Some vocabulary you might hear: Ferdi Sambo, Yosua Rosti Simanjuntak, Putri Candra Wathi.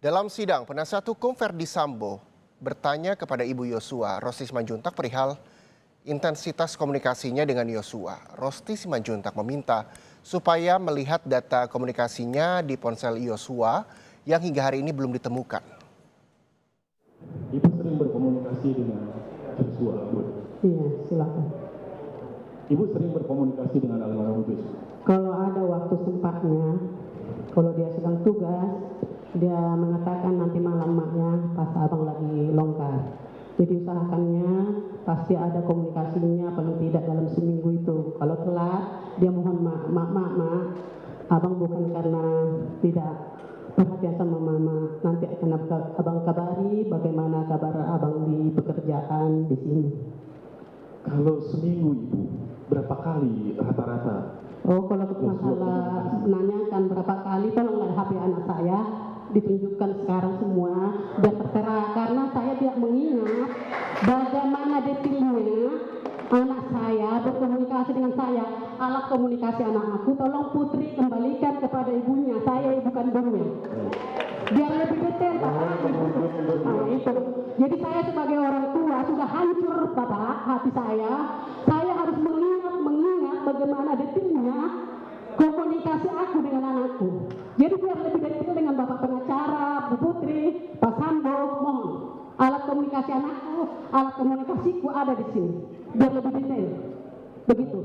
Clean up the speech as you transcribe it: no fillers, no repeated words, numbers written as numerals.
Dalam sidang, penasihat hukum Ferdi Sambo bertanya kepada Ibu Yosua Rosti Simanjuntak perihal intensitas komunikasinya dengan Yosua. Rosti Simanjuntak meminta supaya melihat data komunikasinya di ponsel Yosua yang hingga hari ini belum ditemukan. Ibu sering berkomunikasi dengan Yosua, Bu? Iya, silakan. Ibu sering berkomunikasi dengan almarhum Yosua? Kalau ada waktu sempatnya, kalau dia sedang tugas, dia mengatakan nanti malam maknya pas abang lagi longgar. Jadi usahakannya pasti ada komunikasinya paling tidak dalam seminggu itu. Kalau telat, dia mohon mak, abang bukan karena tidak perhatian sama mama. Nanti akan abang kabari bagaimana kabar abang di pekerjaan di sini. Kalau seminggu ibu, berapa kali rata-rata? Oh, kalau masalah menanyakan berapa kali, tolong lihat HP anak saya. Ditunjukkan sekarang semua dan tertera karena saya tidak mengingat bagaimana detailnya anak saya berkomunikasi dengan saya. Alat komunikasi anak aku tolong Putri kembalikan kepada ibunya, saya bukan ibunya, biar lebih detail Bapak. Nah, itu. Jadi saya sebagai orang tua sudah hancur Bapak, hati saya harus mengingat bagaimana detailnya komunikasi aku dengan anakku. Jadi biar lebih detail dengan Bapak pengacara, Bu Putri, Pak Sambo, mohon alat komunikasi anakku, alat komunikasiku ada di sini. Biar lebih detail, begitu.